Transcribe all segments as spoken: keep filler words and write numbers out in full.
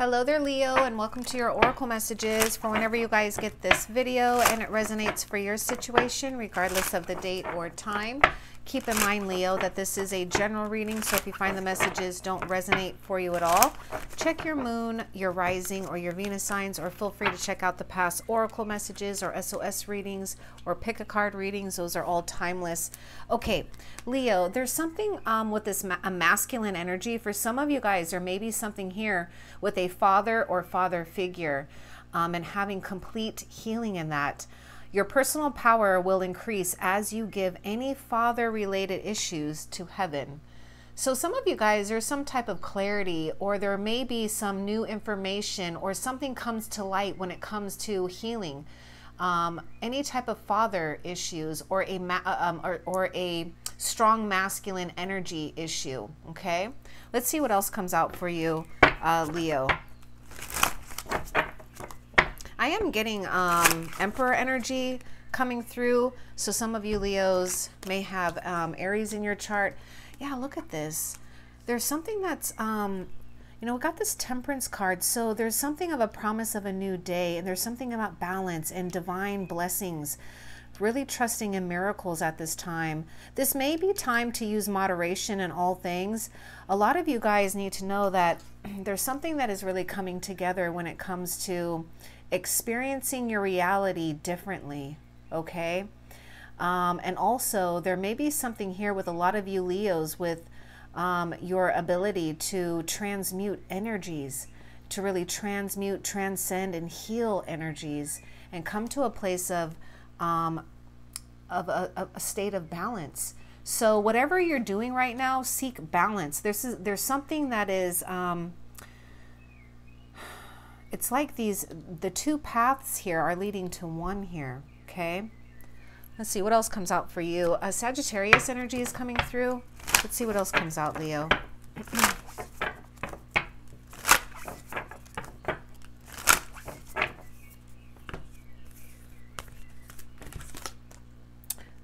Hello there, Leo, and welcome to your Oracle messages for whenever you guys get this video and it resonates for your situation, regardless of the date or time. Keep in mind, Leo, that this is a general reading, so if you find the messages don't resonate for you at all, check your moon, your rising, or your Venus signs, or feel free to check out the past Oracle messages or S O S readings or pick a card readings. Those are all timeless. Okay, Leo, there's something um, with this ma a masculine energy for some of you guys, or maybe something here with a father or father figure, um, and having complete healing in that. Your personal power will increase as you give any father related issues to heaven. So some of you guys, there's some type of clarity, or there may be some new information, or something comes to light when it comes to healing um, any type of father issues, or a ma um, or, or a strong masculine energy issue. Okay, let's see what else comes out for you, uh, Leo. I am getting um, Emperor energy coming through. So some of you Leos may have um, Aries in your chart. Yeah, look at this. There's something that's, um, you know, we got this Temperance card. So there's something of a promise of a new day, and there's something about balance and divine blessings. Really trusting in miracles at this time. This may be time to use moderation in all things. A lot of you guys need to know that there's something that is really coming together when it comes to experiencing your reality differently, okay? Um, and also, there may be something here with a lot of you Leos with um, your ability to transmute energies, to really transmute, transcend, and heal energies, and come to a place of Um, of a, a state of balance. So whatever you're doing right now, seek balance. This is, there's something that is, um, it's like these, the two paths here are leading to one here, okay? Let's see what else comes out for you. Uh, Sagittarius energy is coming through. Let's see what else comes out, Leo.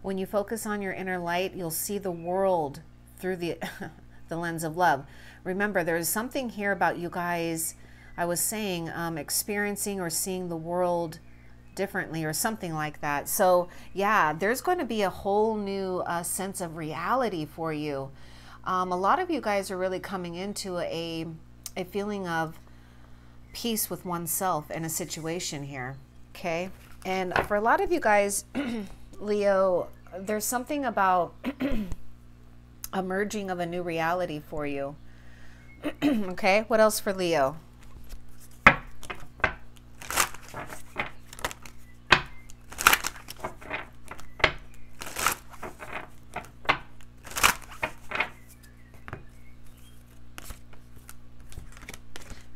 When you focus on your inner light, you'll see the world through the, the lens of love. Remember, there is something here about you guys, I was saying, um, experiencing or seeing the world differently or something like that. So yeah, there's going to be a whole new uh, sense of reality for you. Um, a lot of you guys are really coming into a, a feeling of peace with oneself in a situation here, okay? And for a lot of you guys, Leo, there's something about a merging of a new reality for you. Okay, what else for Leo?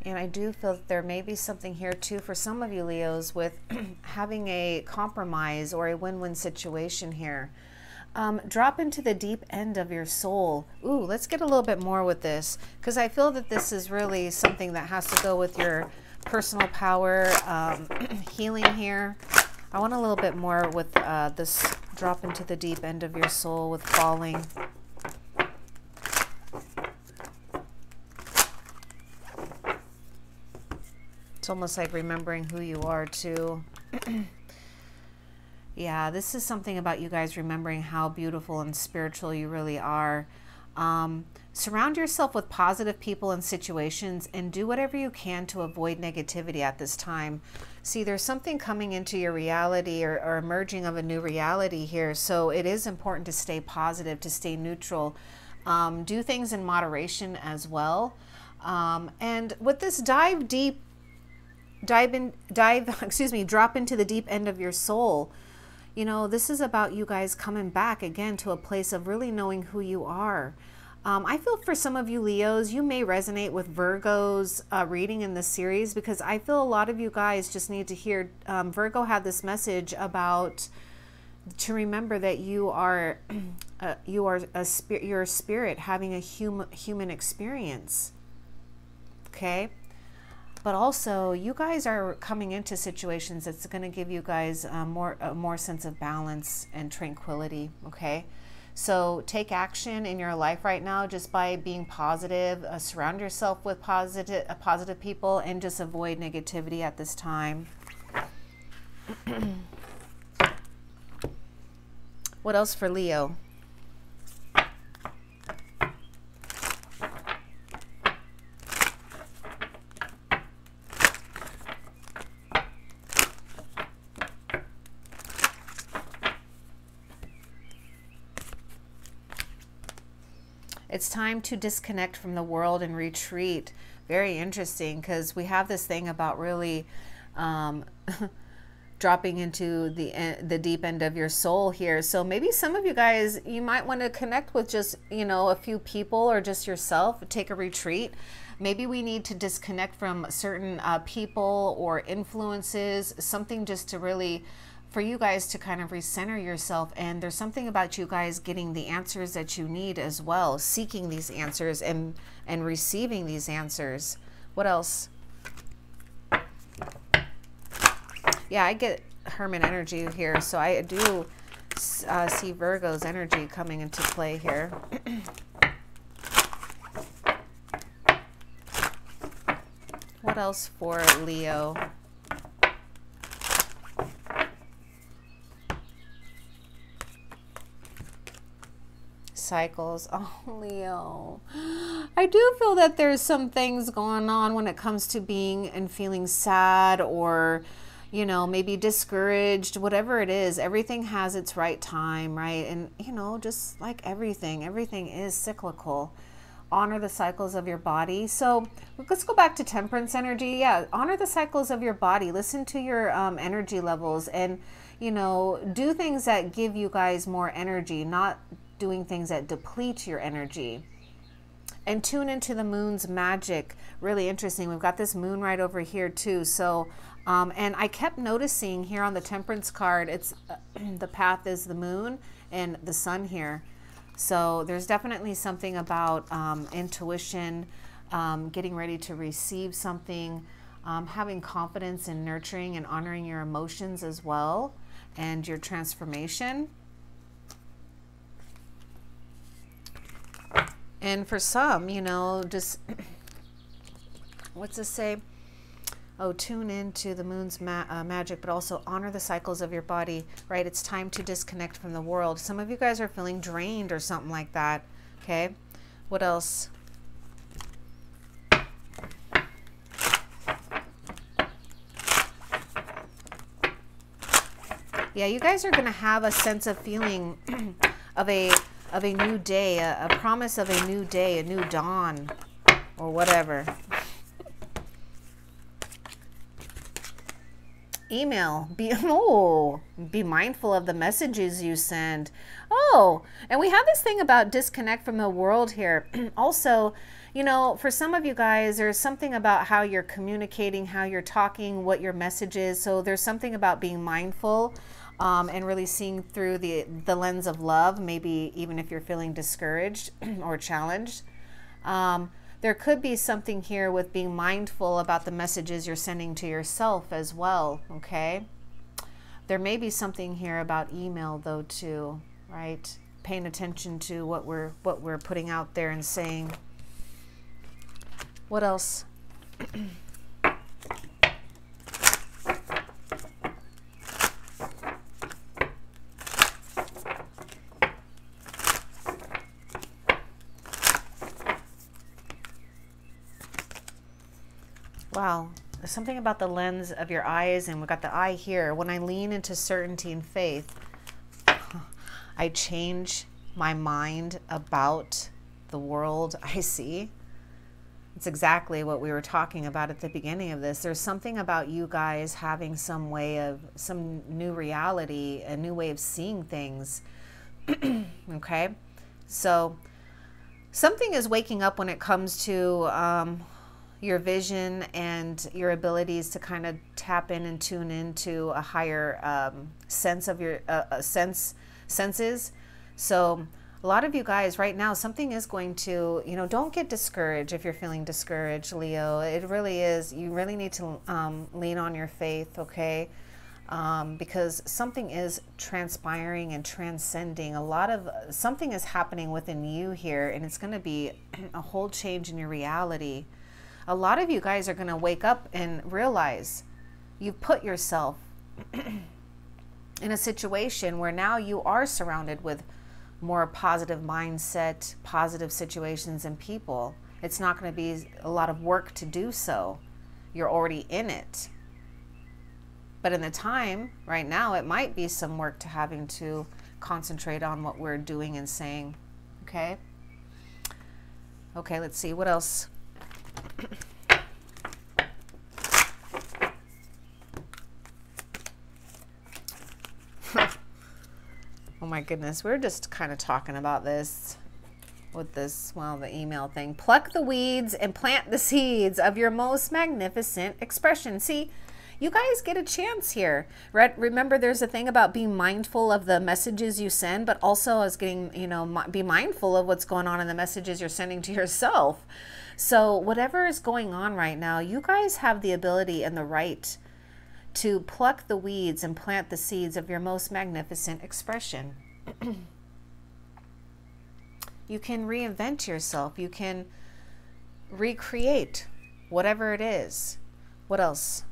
And I do feel that there may be something here too for some of you Leos with having a compromise or a win-win situation here. Um, drop into the deep end of your soul. Ooh, let's get a little bit more with this, because I feel that this is really something that has to go with your personal power, um, healing here. I want a little bit more with uh, this drop into the deep end of your soul with falling. Almost like remembering who you are too. Yeah, this is something about you guys remembering how beautiful and spiritual you really are. Um, surround yourself with positive people and situations, and do whatever you can to avoid negativity at this time. See, there's something coming into your reality, or, or emerging of a new reality here, so it is important to stay positive, to stay neutral. Um, do things in moderation as well. Um, and with this dive deep Dive in, dive, excuse me, drop into the deep end of your soul. You know, this is about you guys coming back again to a place of really knowing who you are. Um, I feel for some of you Leos, you may resonate with Virgo's uh, reading in this series, because I feel a lot of you guys just need to hear, um, Virgo had this message about to remember that you are, uh, you are a spirit, you're a spirit having a human, human experience. Okay. But also, you guys are coming into situations that's going to give you guys uh, more, a more sense of balance and tranquility, okay? So take action in your life right now just by being positive. Uh, surround yourself with positive, uh, positive people, and just avoid negativity at this time. What else for Leo? It's time to disconnect from the world and retreat. Very interesting, because we have this thing about really um, dropping into the the deep end of your soul here. So maybe some of you guys, you might want to connect with just, you know, a few people or just yourself. Take a retreat. Maybe we need to disconnect from certain uh, people or influences, something just to really, for you guys to kind of recenter yourself. And there's something about you guys getting the answers that you need as well, seeking these answers and, and receiving these answers. What else? Yeah, I get Hermit energy here. So I do uh, see Virgo's energy coming into play here. What else for Leo? Cycles. Oh, Leo, I do feel that there's some things going on when it comes to being and feeling sad, or, you know, maybe discouraged, whatever it is. Everything has its right time, right? And, you know, just like everything, everything is cyclical. Honor the cycles of your body. So let's go back to temperance energy. Yeah, honor the cycles of your body. Listen to your um, energy levels, and, you know, do things that give you guys more energy, not doing things that deplete your energy. And tune into the moon's magic. Really interesting. We've got this moon right over here too. So um, and I kept noticing here on the temperance card, it's uh, the path is the moon and the sun here. So there's definitely something about um, intuition, um, getting ready to receive something, um, having confidence in nurturing and honoring your emotions as well, and your transformation. And for some, you know, just, what's this say? Oh, tune into the moon's ma uh, magic, but also honor the cycles of your body, right? It's time to disconnect from the world. Some of you guys are feeling drained or something like that, okay? What else? Yeah, you guys are going to have a sense of feeling of a... of a new day, a, a promise of a new day, a new dawn, or whatever. Email. Be, oh, be mindful of the messages you send. Oh, and we have this thing about disconnect from the world here. Also, you know, for some of you guys, there's something about how you're communicating, how you're talking, what your message is. So there's something about being mindful. Um, and really seeing through the, the lens of love, maybe even if you're feeling discouraged or challenged. Um, there could be something here with being mindful about the messages you're sending to yourself as well, okay? There may be something here about email though too, right? Paying attention to what we're, what we're putting out there and saying. What else? Wow, there's something about the lens of your eyes, and we've got the eye here. When I lean into certainty and faith, I change my mind about the world I see. It's exactly what we were talking about at the beginning of this. There's something about you guys having some way of, some new reality, a new way of seeing things, okay? So something is waking up when it comes to... Um, your vision and your abilities to kind of tap in and tune into a higher um, sense of your uh, sense senses. So a lot of you guys right now, something is going to, you know, don't get discouraged if you're feeling discouraged, Leo. It really is. You really need to um, lean on your faith, okay? um, because something is transpiring and transcending. A lot of something is happening within you here, and it's going to be a whole change in your reality. A lot of you guys are going to wake up and realize you put yourself in a situation where now you are surrounded with more positive mindset, positive situations and people. It's not going to be a lot of work to do so. You're already in it. But in the time right now, it might be some work to having to concentrate on what we're doing and saying. Okay? Okay, let's see. What else? Oh my goodness, we're just kind of talking about this with this, well, the email thing. Pluck the weeds and plant the seeds of your most magnificent expression. See, you guys get a chance here, right? Remember, there's a thing about being mindful of the messages you send, but also as getting, you know, be mindful of what's going on in the messages you're sending to yourself. So whatever is going on right now, you guys have the ability and the right to pluck the weeds and plant the seeds of your most magnificent expression. You can reinvent yourself. You can recreate whatever it is. What else?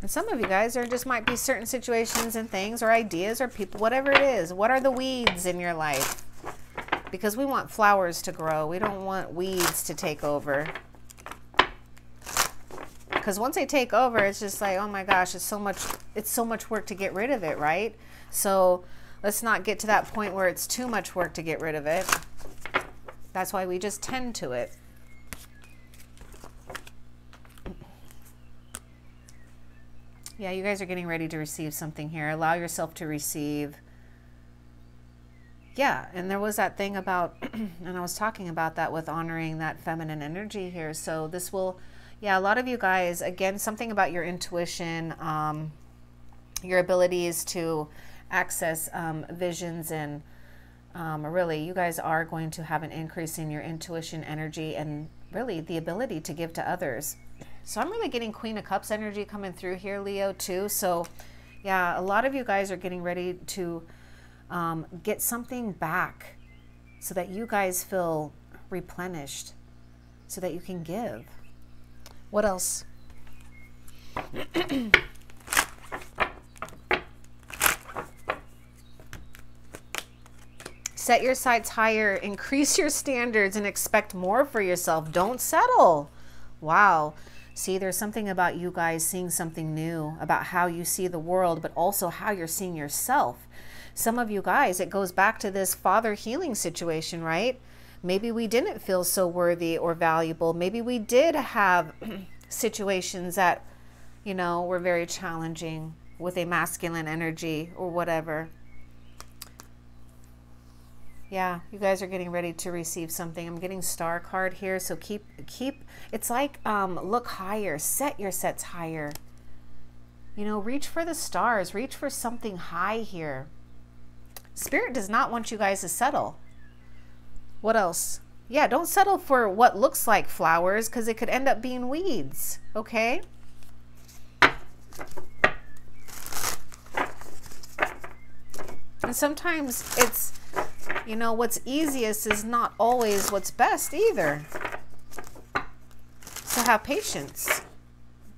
And some of you guys are just might be certain situations and things or ideas or people, whatever it is. What are the weeds in your life? Because we want flowers to grow. We don't want weeds to take over. Because once they take over, it's just like, oh my gosh, it's so much, it's so much work to get rid of it, right? So let's not get to that point where it's too much work to get rid of it. That's why we just tend to it. Yeah, you guys are getting ready to receive something here. Allow yourself to receive. Yeah, and there was that thing about, and I was talking about that with honoring that feminine energy here. So this will... Yeah, a lot of you guys, again, something about your intuition, um, your abilities to access um, visions, and um, really, you guys are going to have an increase in your intuition energy and really the ability to give to others. So I'm really getting Queen of Cups energy coming through here, Leo, too. So yeah, a lot of you guys are getting ready to um, get something back so that you guys feel replenished so that you can give. What else? Set your sights higher, increase your standards, and expect more for yourself. Don't settle. Wow. See, there's something about you guys seeing something new, about how you see the world, but also how you're seeing yourself. Some of you guys, it goes back to this father healing situation, right? Maybe we didn't feel so worthy or valuable. Maybe we did have situations that, you know, were very challenging with a masculine energy or whatever. Yeah, you guys are getting ready to receive something. I'm getting star card here. So keep, keep, it's like um, look higher, set your sets higher. You know, reach for the stars, reach for something high here. Spirit does not want you guys to settle. What else? Yeah, don't settle for what looks like flowers, because it could end up being weeds, okay? And sometimes it's, you know, what's easiest is not always what's best either. So have patience.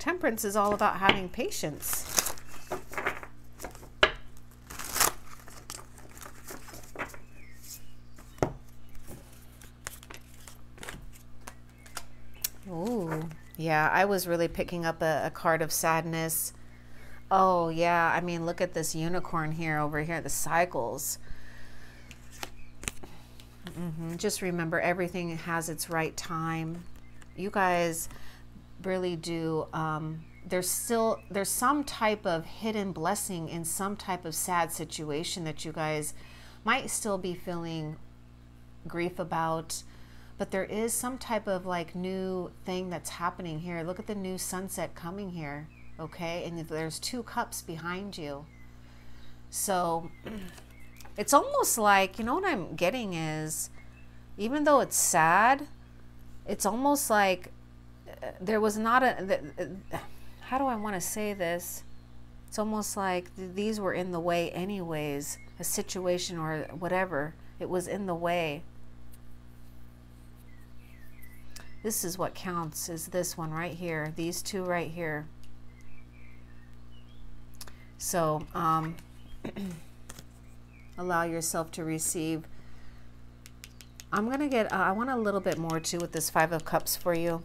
Temperance is all about having patience. Yeah, I was really picking up a, a card of sadness. Oh, yeah. I mean, look at this unicorn here over here, the cycles. Mm-hmm. Just remember, everything has its right time. You guys really do. Um, there's still, there's some type of hidden blessing in some type of sad situation that you guys might still be feeling grief about. But there is some type of like new thing that's happening here. Look at the new sunset coming here, okay? And there's two cups behind you. So it's almost like, you know what I'm getting is, even though it's sad, it's almost like there was not a, how do I want to say this? It's almost like th these were in the way anyways, a situation or whatever. It was in the way. This is what counts, is this one right here, these two right here. So um, allow yourself to receive. I'm gonna get, uh, I want a little bit more too with this Five of Cups for you.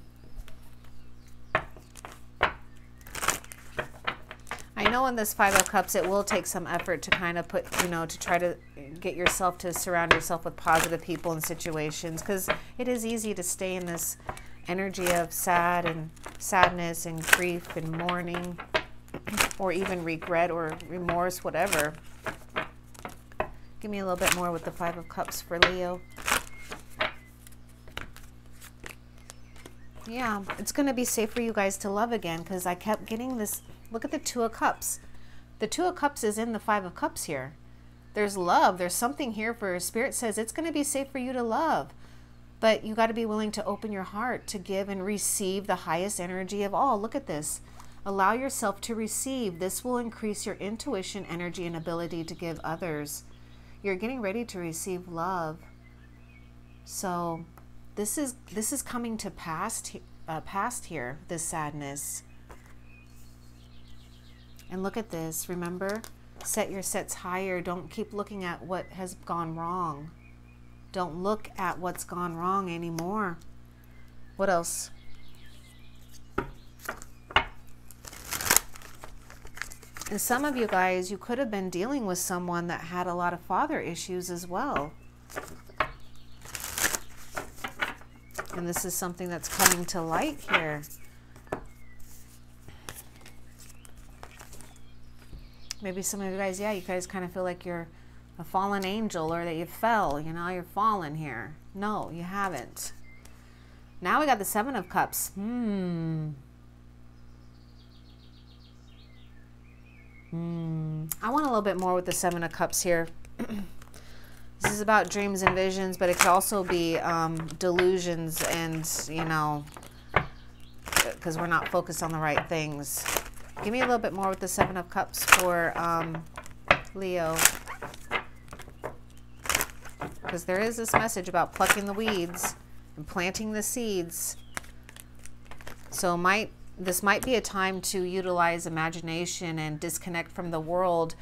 I know in this Five of Cups it will take some effort to kind of put, you know, to try to get yourself to surround yourself with positive people and situations, because it is easy to stay in this energy of sad and sadness and grief and mourning or even regret or remorse, whatever. Give me a little bit more with the Five of Cups for Leo. Yeah, it's going to be safe for you guys to love again, because I kept getting this. Look at the Two of Cups. The Two of Cups is in the Five of Cups here. There's love. There's something here for Spirit says it's going to be safe for you to love. But you got to be willing to open your heart to give and receive the highest energy of all. Look at this. Allow yourself to receive. This will increase your intuition, energy, and ability to give others. You're getting ready to receive love. So this is this is coming to past, uh, past here, this sadness. And look at this, remember, set your sets higher. Don't keep looking at what has gone wrong. Don't look at what's gone wrong anymore. What else? And some of you guys, you could have been dealing with someone that had a lot of father issues as well. And this is something that's coming to light here. Maybe some of you guys, yeah, you guys kind of feel like you're a fallen angel, or that you fell, you know, you're fallen here. No, you haven't. Now we got the Seven of Cups. Hmm. Hmm. I want a little bit more with the Seven of Cups here. This is about dreams and visions, but it could also be um, delusions and, you know, because we're not focused on the right things. Give me a little bit more with the Seven of Cups for um, Leo. Because there is this message about plucking the weeds and planting the seeds. So might this might be a time to utilize imagination and disconnect from the world,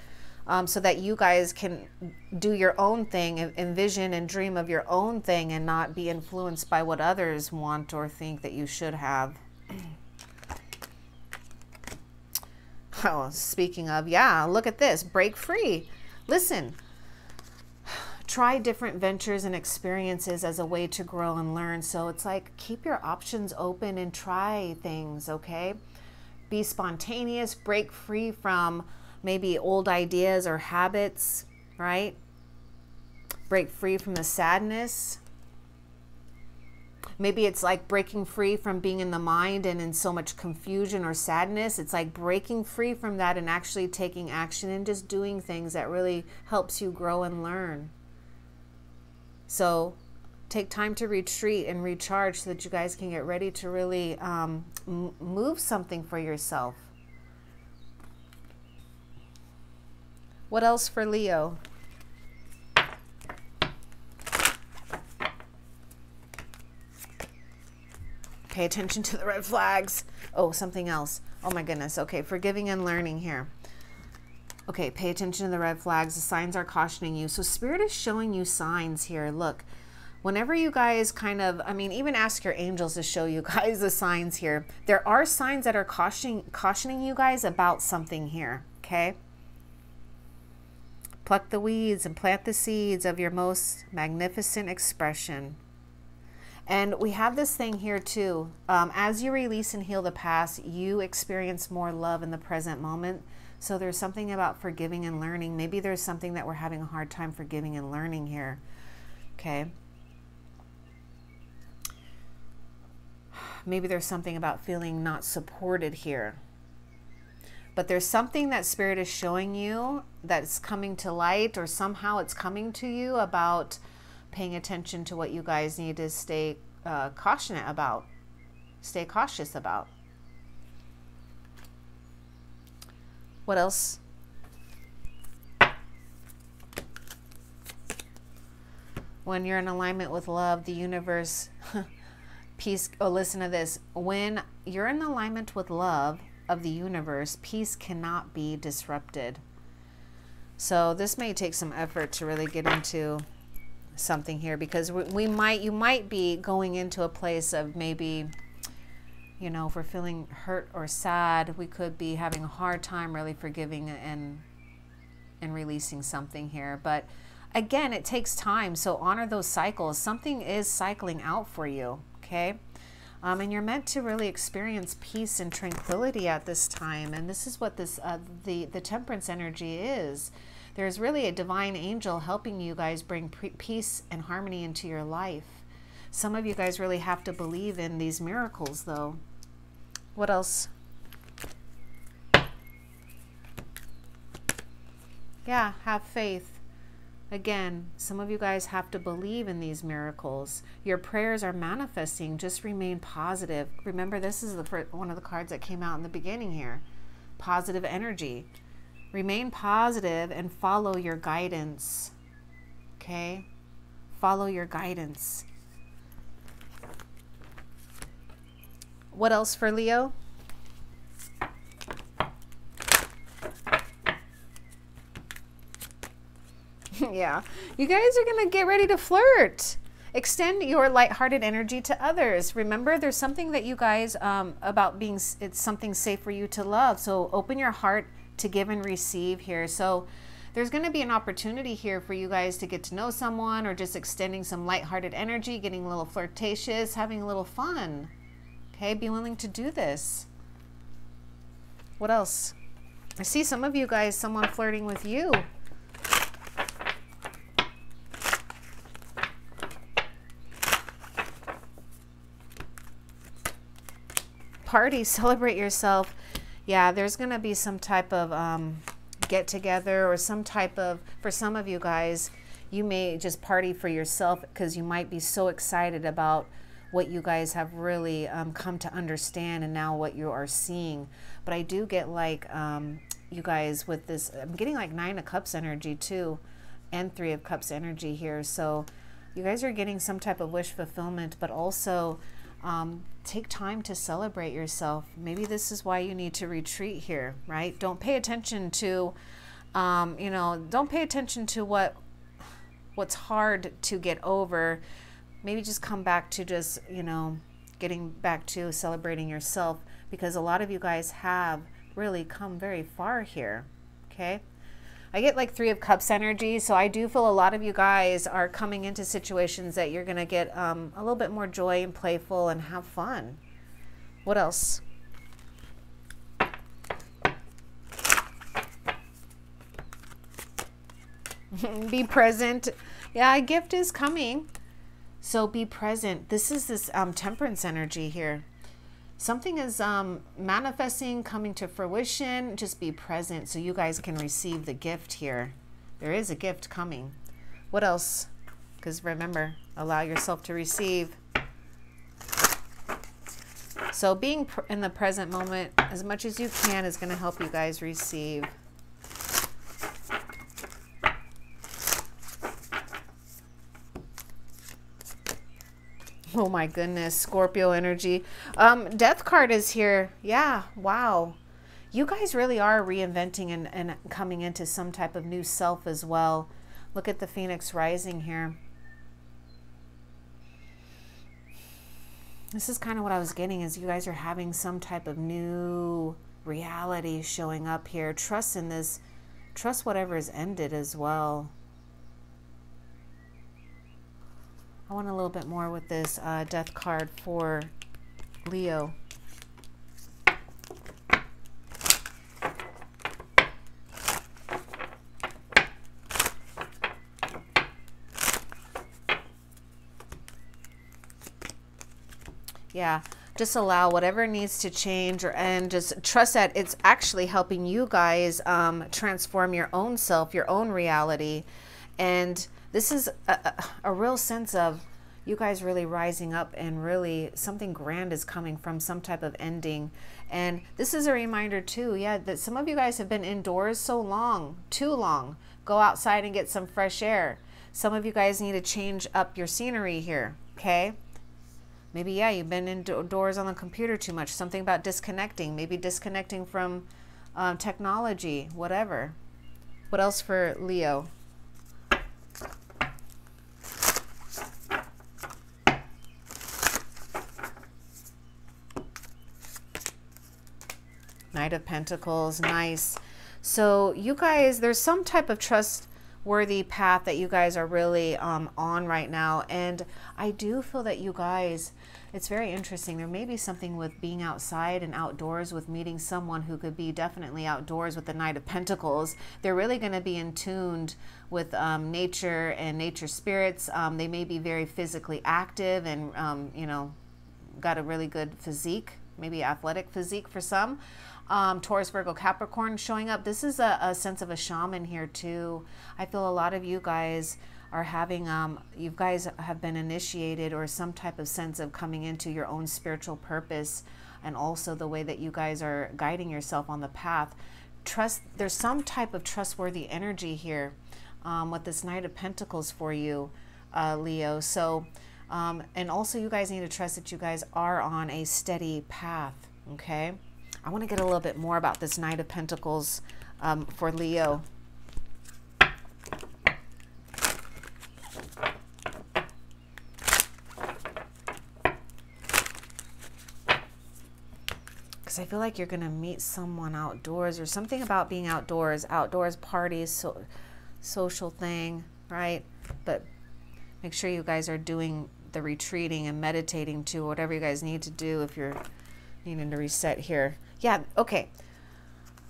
um, so that you guys can do your own thing, and envision and dream of your own thing and not be influenced by what others want or think that you should have. Oh, speaking of, yeah, look at this. Break free. Listen, try different ventures and experiences as a way to grow and learn. So it's like, keep your options open and try things, okay? Be spontaneous. Break free from maybe old ideas or habits, right? Break free from the sadness. Maybe it's like breaking free from being in the mind and in so much confusion or sadness. It's like breaking free from that and actually taking action and just doing things that really helps you grow and learn. So take time to retreat and recharge so that you guys can get ready to really um, move something for yourself. What else for Leo? Pay attention to the red flags. Oh, something else. Oh my goodness. Okay, forgiving and learning here. Okay, pay attention to the red flags. The signs are cautioning you. So Spirit is showing you signs here. Look, whenever you guys kind of, I mean, even ask your angels to show you guys the signs here. There are signs that are cautioning, cautioning you guys about something here, okay? Pluck the weeds and plant the seeds of your most magnificent expression. And we have this thing here too. Um, as you release and heal the past, you experience more love in the present moment. So there's something about forgiving and learning. Maybe there's something that we're having a hard time forgiving and learning here. Okay. Maybe there's something about feeling not supported here. But there's something that Spirit is showing you that's coming to light, or somehow it's coming to you about paying attention to what you guys need to stay uh, cautionate about, stay cautious about. What else? When you're in alignment with love, the universe, peace, oh, listen to this. When you're in alignment with love of the universe, peace cannot be disrupted. So this may take some effort to really get into something here, because we, we might, you might be going into a place of maybe, you know, if we're feeling hurt or sad, we could be having a hard time really forgiving and, and releasing something here. But again, it takes time. So honor those cycles. Something is cycling out for you. Okay. Um, and you're meant to really experience peace and tranquility at this time. And this is what this, uh, the, the temperance energy is. There's really a divine angel helping you guys bring peace and harmony into your life. Some of you guys really have to believe in these miracles though. What else? Yeah, have faith. Again, some of you guys have to believe in these miracles. Your prayers are manifesting. Just remain positive. Remember, this is the first, one of the cards that came out in the beginning here. Positive energy. Remain positive and follow your guidance. Okay? Follow your guidance. What else for Leo? Yeah, you guys are going to get ready to flirt. Extend your lighthearted energy to others. Remember, there's something that you guys, um, about being, it's something safe for you to love. So open your heart to give and receive here. So there's going to be an opportunity here for you guys to get to know someone, or just extending some lighthearted energy, getting a little flirtatious, having a little fun. Okay, be willing to do this. What else? I see some of you guys, someone flirting with you. Party, celebrate yourself. Yeah, there's going to be some type of um, get together, or some type of, for some of you guys, you may just party for yourself, because you might be so excited about what you guys have really um, come to understand, and now what you are seeing. But I do get like um, you guys with this, I'm getting like nine of cups energy too, and three of cups energy here. So you guys are getting some type of wish fulfillment, but also um, take time to celebrate yourself. Maybe this is why you need to retreat here, right? Don't pay attention to, um, you know, don't pay attention to what, what's hard to get over. Maybe just come back to just, you know, getting back to celebrating yourself, because a lot of you guys have really come very far here, okay? I get like three of cups energy, so I do feel a lot of you guys are coming into situations that you're going to get um, a little bit more joy and playful and have fun. What else? Be present. Yeah, a gift is coming, so be present. This is this um, temperance energy here. Something is um, manifesting, coming to fruition. Just be present so you guys can receive the gift here. There is a gift coming. What else? Because remember, allow yourself to receive. So being pr in the present moment as much as you can is going to help you guys receive. Oh my goodness, Scorpio energy. Um, death card is here. Yeah, wow. You guys really are reinventing and, and coming into some type of new self as well. Look at the Phoenix rising here. This is kind of what I was getting, is you guys are having some type of new reality showing up here. Trust in this. Trust whatever is ended as well. I want a little bit more with this uh, death card for Leo. Yeah, just allow whatever needs to change or end. Just trust that it's actually helping you guys um, transform your own self, your own reality. And this is a, a, a real sense of you guys really rising up, and really something grand is coming from some type of ending. And this is a reminder too, yeah, that some of you guys have been indoors so long, too long. Go outside and get some fresh air. Some of you guys need to change up your scenery here, okay? Maybe, yeah, you've been indoors on the computer too much. Something about disconnecting, maybe disconnecting from um, technology, whatever. What else for Leo? Knight of Pentacles, nice. So you guys, there's some type of trustworthy path that you guys are really um, on right now. And I do feel that you guys, it's very interesting. There may be something with being outside and outdoors, with meeting someone who could be definitely outdoors with the Knight of Pentacles. They're really going to be in tune with um, nature and nature spirits. Um, they may be very physically active and, um, you know, got a really good physique, maybe athletic physique for some. Um, Taurus, Virgo, Capricorn showing up. This is a, a sense of a shaman here too. I feel a lot of you guys are having, um, you guys have been initiated, or some type of sense of coming into your own spiritual purpose, and also the way that you guys are guiding yourself on the path. Trust, there's some type of trustworthy energy here um, with this Knight of Pentacles for you, uh, Leo. So, um, and also you guys need to trust that you guys are on a steady path, okay? I want to get a little bit more about this Knight of Pentacles um, for Leo. Because I feel like you're going to meet someone outdoors, or something about being outdoors, outdoors parties, so, social thing, right? But make sure you guys are doing the retreating and meditating too, whatever you guys need to do if you're needing to reset here. Yeah, okay.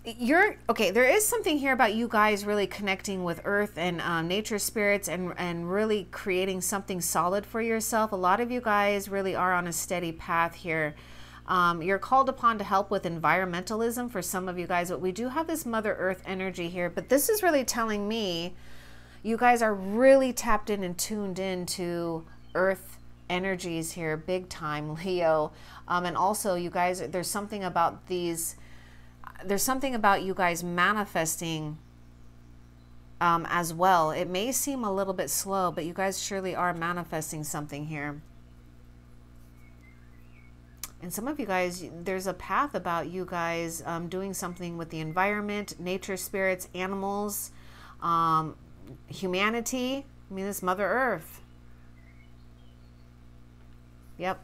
You're okay. There is something here about you guys really connecting with earth and um, nature spirits, and and really creating something solid for yourself. A lot of you guys really are on a steady path here. Um, you're called upon to help with environmentalism for some of you guys, but we do have this Mother Earth energy here. But this is really telling me you guys are really tapped in and tuned into earth energies here, big time, Leo. Um, and also you guys, there's something about these, there's something about you guys manifesting um, as well. It may seem a little bit slow, but you guys surely are manifesting something here. And some of you guys, there's a path about you guys um, doing something with the environment, nature spirits, animals, um, humanity. I mean, this Mother Earth. Yep.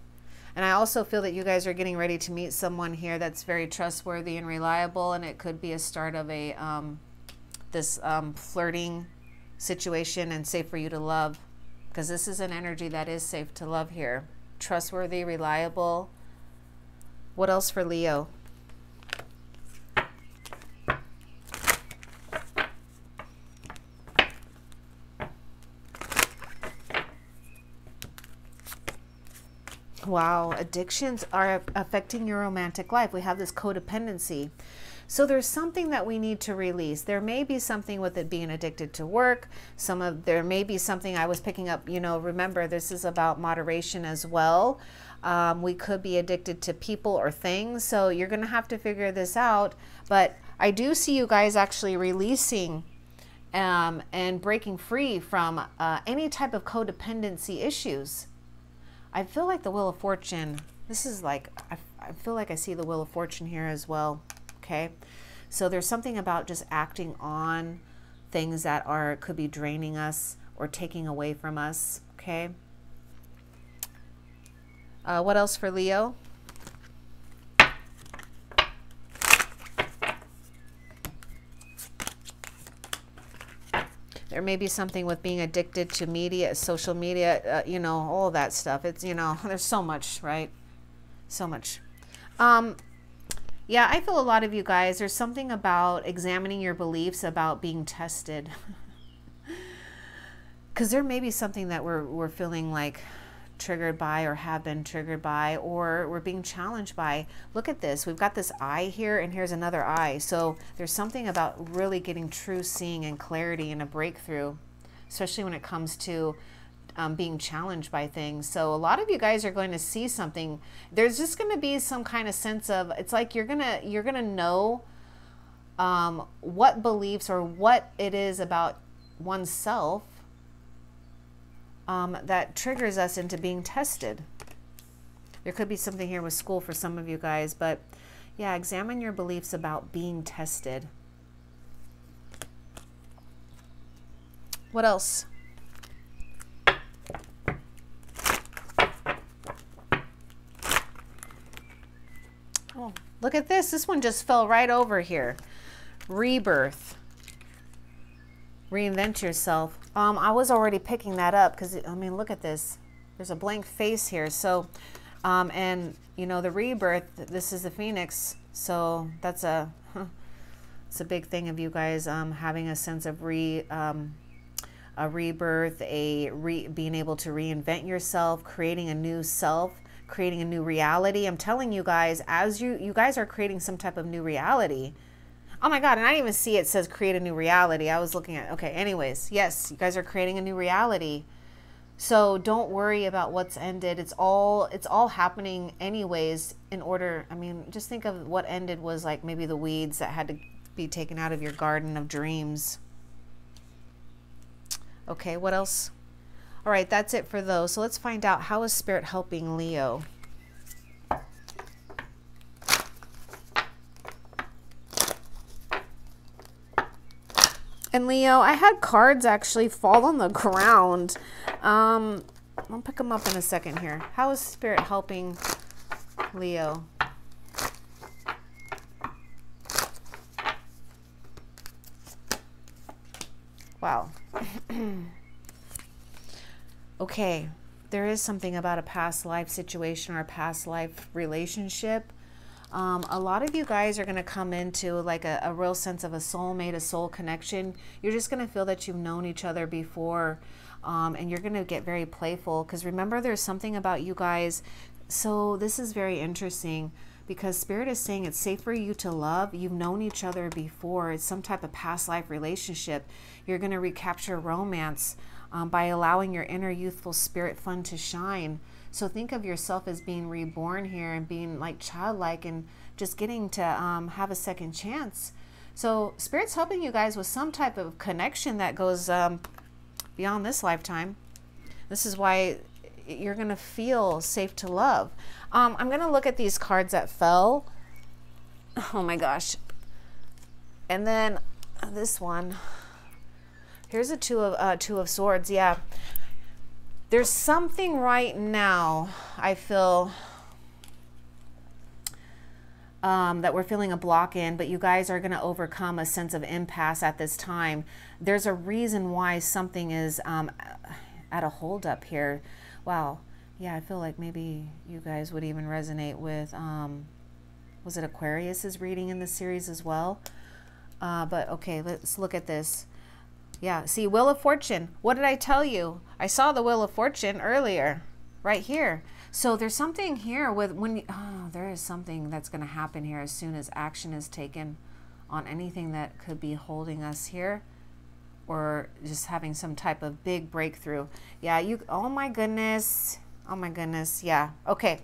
And I also feel that you guys are getting ready to meet someone here that's very trustworthy and reliable, and it could be a start of a um, this um, flirting situation, and safe for you to love, because this is an energy that is safe to love here. Trustworthy, reliable. What else for Leo? Wow, addictions are affecting your romantic life. We have this codependency. So there's something that we need to release. There may be something with it being addicted to work. Some of there may be something I was picking up, you know, remember this is about moderation as well. Um, we could be addicted to people or things. So you're going to have to figure this out. But I do see you guys actually releasing um, and breaking free from uh, any type of codependency issues. I feel like the Wheel of Fortune, this is like, I, I feel like I see the Wheel of Fortune here as well, okay? So there's something about just acting on things that are, could be draining us or taking away from us, okay? Uh, what else for Leo? There may be something with being addicted to media, social media, uh, you know, all that stuff. It's, you know, there's so much, right? So much. Um, yeah, I feel a lot of you guys, there's something about examining your beliefs, about being tested. Because there may be something that we're, we're feeling like triggered by, or have been triggered by, or we're being challenged by. Look at this. We've got this eye here, and here's another eye. So there's something about really getting true seeing and clarity and a breakthrough, especially when it comes to um, being challenged by things. So a lot of you guys are going to see something. There's just going to be some kind of sense of, it's like you're going to, you're going to know um, what beliefs or what it is about oneself um, that triggers us into being tested. There could be something here with school for some of you guys, but yeah, examine your beliefs about being tested. What else? Oh, look at this. This one just fell right over here. Rebirth. Reinvent yourself. Um, I was already picking that up because, I mean, look at this. There's a blank face here. So, um, and, you know, the rebirth, this is the phoenix. So that's a, huh, it's a big thing of you guys um, having a sense of re... Um, a rebirth, a re being able to reinvent yourself, creating a new self, creating a new reality. I'm telling you guys, as you, you guys are creating some type of new reality. Oh my God. And I didn't even see it says create a new reality. I was looking at, okay. Anyways, yes, you guys are creating a new reality. So don't worry about what's ended. It's all, it's all happening anyways in order. I mean, just think of what ended was like maybe the weeds that had to be taken out of your garden of dreams. Okay, what else? All right, that's it for those. So let's find out, how is Spirit helping Leo? And Leo, I had cards actually fall on the ground. Um, I'll pick them up in a second here. How is Spirit helping Leo? Wow. Okay, there is something about a past life situation or a past life relationship. Um, a lot of you guys are going to come into like a, a real sense of a soulmate, a soul connection. You're just going to feel that you've known each other before, um, and you're going to get very playful because remember, there's something about you guys. So this is very interesting because Spirit is saying it's safe for you to love. You've known each other before. It's some type of past life relationship. You're going to recapture romance um, by allowing your inner youthful spirit fun to shine. So think of yourself as being reborn here and being like childlike and just getting to um, have a second chance. So Spirit's helping you guys with some type of connection that goes um, beyond this lifetime. This is why you're going to feel safe to love. Um, I'm going to look at these cards that fell. Oh my gosh. And then this one, here's a two of, uh, two of swords. Yeah. There's something right now. I feel, Um, that we're feeling a block in, but you guys are going to overcome a sense of impasse at this time. There's a reason why something is um, at a hold up here. Wow. Yeah, I feel like maybe you guys would even resonate with, um, was it Aquarius's reading in this series as well? Uh, but okay, let's look at this. Yeah, see, Wheel of Fortune. What did I tell you? I saw the Wheel of Fortune earlier, right here. So there's something here with when, you, oh, there is something that's going to happen here as soon as action is taken on anything that could be holding us here, or just having some type of big breakthrough. Yeah, you, oh my goodness. Oh my goodness. Yeah. Okay.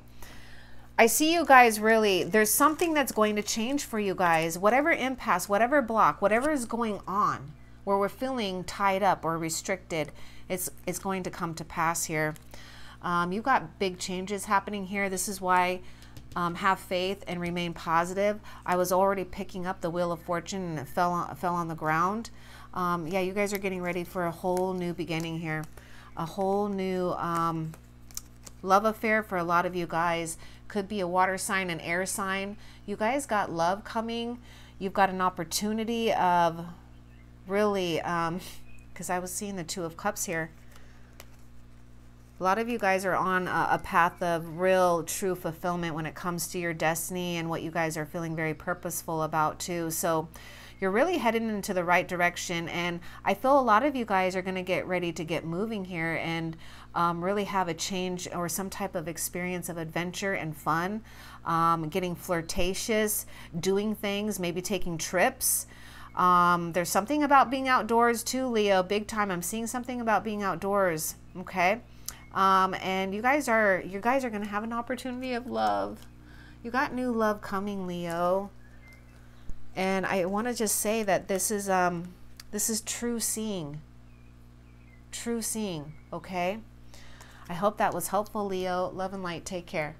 I see you guys really, there's something that's going to change for you guys. Whatever impasse, whatever block, whatever is going on where we're feeling tied up or restricted, it's, it's going to come to pass here. Um, you've got big changes happening here. This is why um, have faith and remain positive. I was already picking up the Wheel of Fortune and it fell on, fell on the ground. Um, yeah, you guys are getting ready for a whole new beginning here, a whole new um, love affair for a lot of you guys. Could be a water sign, an air sign. You guys got love coming. You've got an opportunity of really, um, because I was seeing the Two of Cups here. A lot of you guys are on a, a path of real, true fulfillment when it comes to your destiny and what you guys are feeling very purposeful about too. So you're really headed into the right direction, and I feel a lot of you guys are going to get ready to get moving here and um, really have a change or some type of experience of adventure and fun, um, getting flirtatious, doing things, maybe taking trips. Um, there's something about being outdoors too, Leo, big time. I'm seeing something about being outdoors. Okay. Um, and you guys are, you guys are going to have an opportunity of love. You got new love coming, Leo. And I want to just say that this is, um, this is true seeing, true seeing. Okay. I hope that was helpful, Leo. Love and light. Take care.